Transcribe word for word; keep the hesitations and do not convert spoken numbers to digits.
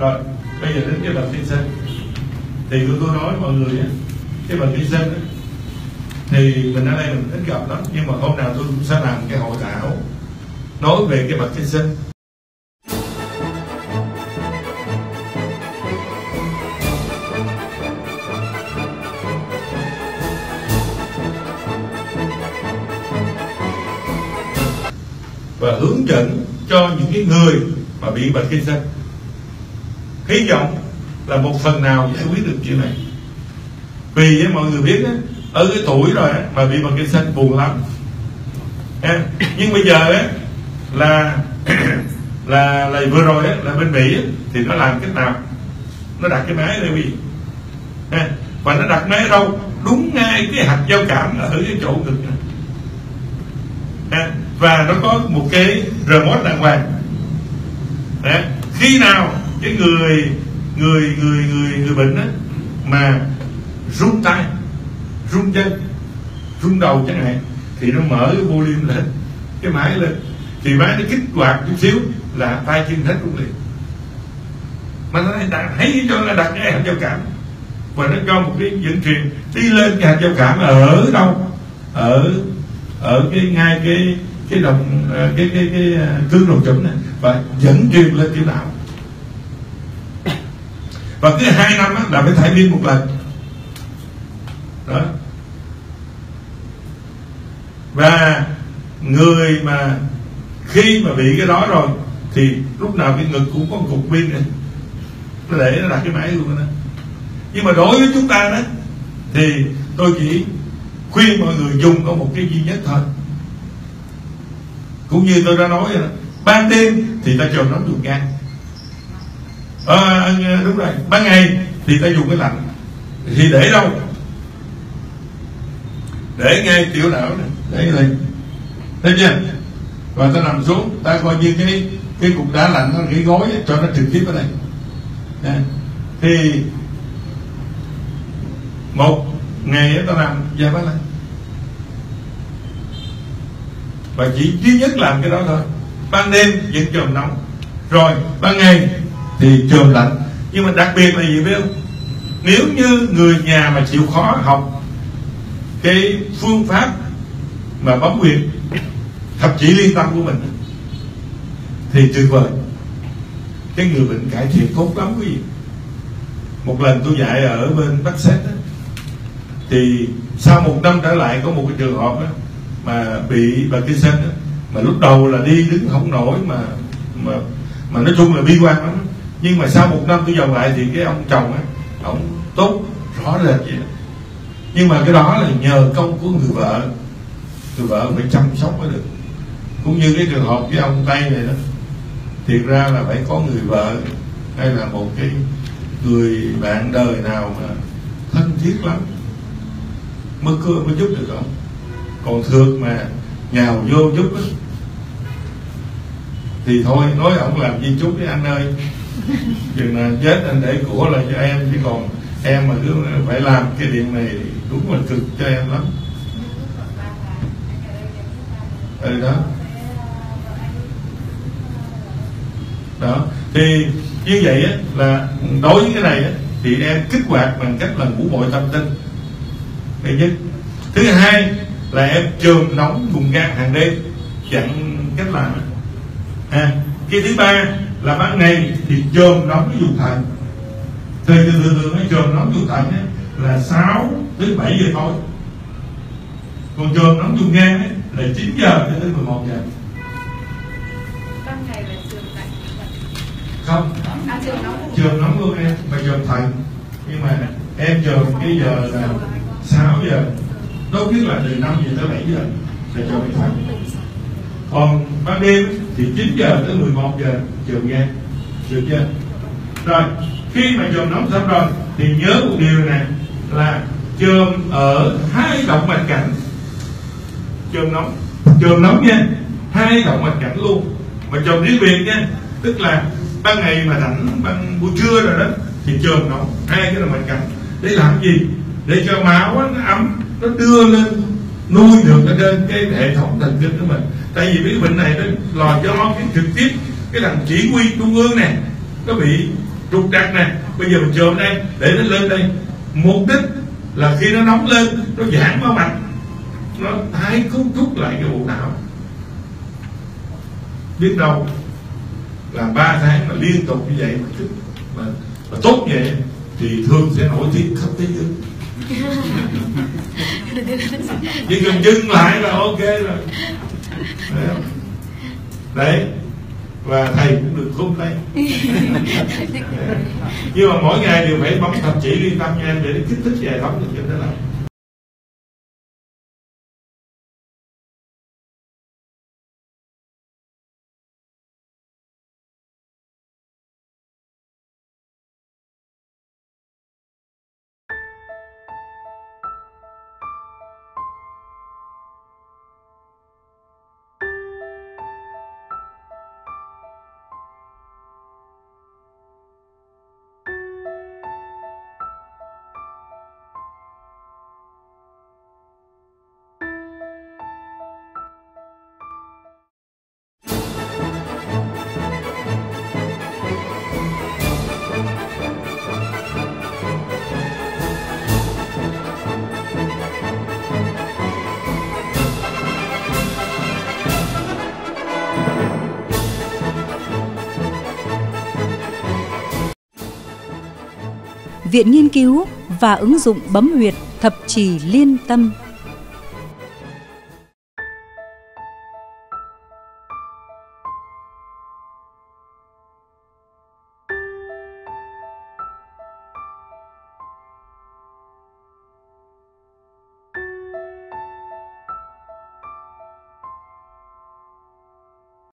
Rồi bây giờ đến cái bệnh Parkinson thì tôi tôi nói mọi người á, cái bệnh Parkinson thì mình ở đây mình ít gặp lắm, nhưng mà hôm nào tôi cũng sẽ làm cái hội thảo nói về cái bệnh Parkinson. Và hướng dẫn cho những cái người mà bị bệnh Parkinson. Hy vọng là một phần nào giải quyết được chuyện này. Vì mọi người biết đó, ở cái tuổi rồi đó, mà bị Parkinson buồn lắm. Nhưng bây giờ đó, là, là là vừa rồi đó, là bên Mỹ đó, thì nó làm cách nào? Nó đặt cái máy ở đây, và nó đặt máy ở đâu? Đúng ngay cái hạt giao cảm ở cái chỗ ngực này. Và nó có một cái remote đàng hoàng. Đấy. Khi nào cái người người người người người bệnh á mà rung tay, rung chân, rung đầu chẳng hạn, thì nó mở cái volume lên, cái máy lên, thì máy nó kích hoạt chút xíu là tay chân hết rung liền. Mà nó đặt thấy cho nó đặt cái hạt giao cảm, và nó cho một cái dẫn truyền đi lên cái hạt giao cảm ở đâu? Ở ở cái ngay cái cái động cái cái cái cương đồng chủng này, và dẫn truyền lên tiểu não. Và cứ hai năm á là phải thay pin một lần đó. Và người mà khi mà bị cái đó rồi thì lúc nào cái ngực cũng có một cục pin này, nó để nó đặt cái máy luôn đó. Nhưng mà đối với chúng ta đó thì tôi chỉ khuyên mọi người dùng có một cái duy nhất thôi. Cũng như tôi đã nói rồi, ban đêm thì ta chườm nóng dùng ngang, à, đúng rồi, ban ngày thì ta dùng cái lạnh, thì để đâu? Để ngay tiểu não này, để này, thấy chưa? Và ta nằm xuống, ta coi như cái cái cục đá lạnh nó cái gối cho nó trực tiếp ở đây. Nè. Thì một ngày ta làm vài ba lần. Và chỉ duy nhất làm cái đó thôi. Ban đêm vẫn chườm nóng, rồi ban ngày thì chườm lạnh. Nhưng mà đặc biệt là gì biết không? Nếu như người nhà mà chịu khó học cái phương pháp mà bấm huyệt thập chỉ liên tâm của mình thì tuyệt vời. Cái người bệnh cải thiện tốt lắm quý vị. Một lần tôi dạy ở bên Bắc Séc thì sau một năm trở lại có một cái trường hợp đó, mà bị Parkinson đó, mà lúc đầu là đi đứng không nổi, mà mà mà nói chung là bi quan lắm. Nhưng mà sau một năm tôi vào lại thì cái ông chồng á, ông tốt rõ rệt vậy. Nhưng mà cái đó là nhờ công của người vợ, người vợ phải chăm sóc mới được. Cũng như cái trường hợp với ông Tây này đó, thiệt ra là phải có người vợ hay là một cái người bạn đời nào mà thân thiết lắm mới cưa mới giúp được ông. Còn thường mà nhào vô giúp đó, thì thôi nói ông làm gì chút đi anh ơi, chừng là chết anh để của lại cho em, chứ còn em mà cứ phải làm cái điện này đúng là cực cho em lắm. Đây đó đó thì như vậy á, là đối với cái này á, thì em kích hoạt bằng cách là ngủ bội tâm tinh thứ nhất. Thứ hai là em chườm nóng vùng gan hàng đêm, dặn cách làm. À, cái thứ ba là ban ngày thì chườm nóng cái vùng thận. Thì thường thường cái chườm nóng vùng thận ấy, là sáu đến bảy giờ thôi. Còn chườm nóng vùng gan ấy, là chín giờ đến mười một giờ. Ban ngày là chườm thận. Không. À, chườm nóng. Chườm nóng luôn em, mà chườm thận. Nhưng mà em chườm cái giờ là sáu giờ. Tốt nhất là từ năm giờ tới bảy giờ để cho bệnh thận. Còn ban đêm thì chín giờ tới mười một giờ chườm nghe, được chưa? Rồi khi mà chườm nóng xong rồi thì nhớ một điều này là chườm ở hai động mạch cảnh, chườm nóng, chườm nóng nha, hai động mạch cảnh luôn, mà chườm riêng biệt nha, tức là ban ngày mà rảnh, ban buổi trưa rồi đó thì chườm nóng hai cái động mạch cảnh để làm gì? Để cho máu nó ấm, nó đưa lên nuôi được nó trên cái hệ thống thần kinh của mình. Tại vì cái bệnh này nó là do cái trực tiếp cái thằng chỉ huy trung ương này nó bị trục trặc này, bây giờ mình chườm đây để nó lên đây, mục đích là khi nó nóng lên nó giãn mã mạch, nó tái cấu trúc lại cái bộ não. Biết đâu là ba tháng mà liên tục như vậy mà, mà, mà tốt vậy thì thường sẽ nổi tiếng khắp thế giới. Chỉ cần dừng lại là ok rồi. Đấy, đấy. Và thầy cũng được khung đây. Nhưng mà mỗi ngày đều phải bấm thập chỉ liên tâm nha em, để kích thích hệ thống được cho nó làm. Viện nghiên cứu và ứng dụng bấm huyệt thập chỉ liên tâm.